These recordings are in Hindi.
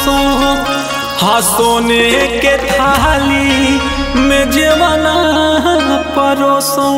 हंसू हाँ सोने के थाली में जेवना परोसू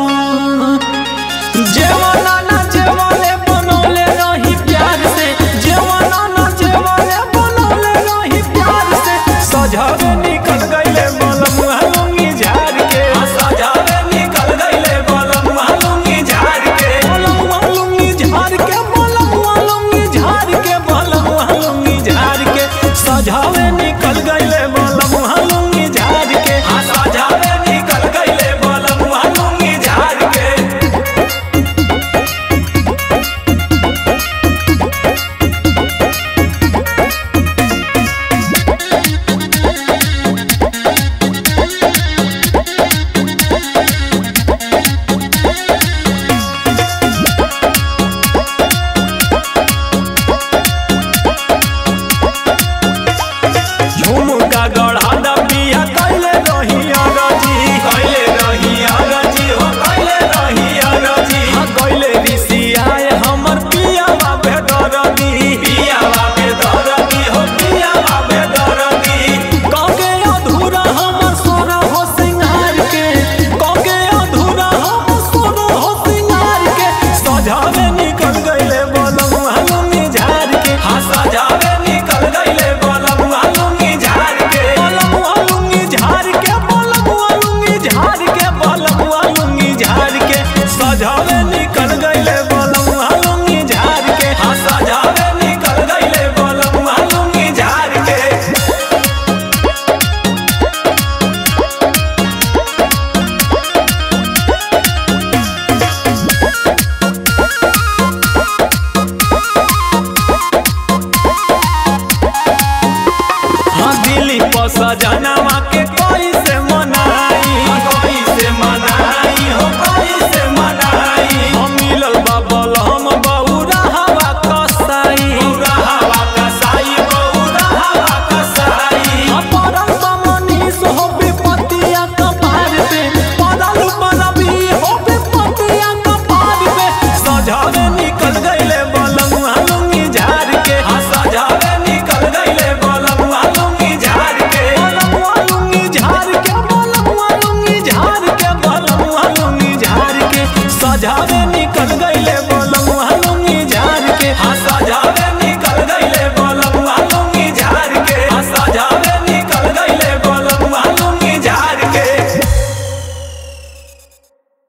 जेवना ना जेवने बनौले रही प्यार से जेवना ना जेवने बनौले रही प्यार से सजवे निकल गईले बलमुआ लूंगी झाड़ के सजवे निकल गईले बलमुआ लूंगी झाड़ के बलमुआ लूंगी झाड़ के बलमुआ लूंगी झाड़ के बलमुआ लूंगी झाड़ के सजवे निकल गईले बलमुआ लूंगी झाड़ के सजवे निकल गईले बलमुआ लूंगी झाड़ के। झुमका गढ़ा दा पिया कैले रहिया राजी कैले रहिया राजी हो कैले रहिया राजी हां कैले रिसिया हमर पिया बाबे दरदी पिया बाबे दरदी हो पिया बाबे दरदी कके अधूरा हमर सोना हो सिंगार के कके अधूरा हमर सोना हो सिंगार के सजावे निकल गईले बलमुआ लूंगी झाड़ के हां सजावे निकल गईले बलमुआ सजावे निकल गईले बलमुआ लूंगी झाड़ के हाँ सजावे निकल गईले बलमुआ लूंगी झाड़ के। हाँ दिली पर सजाना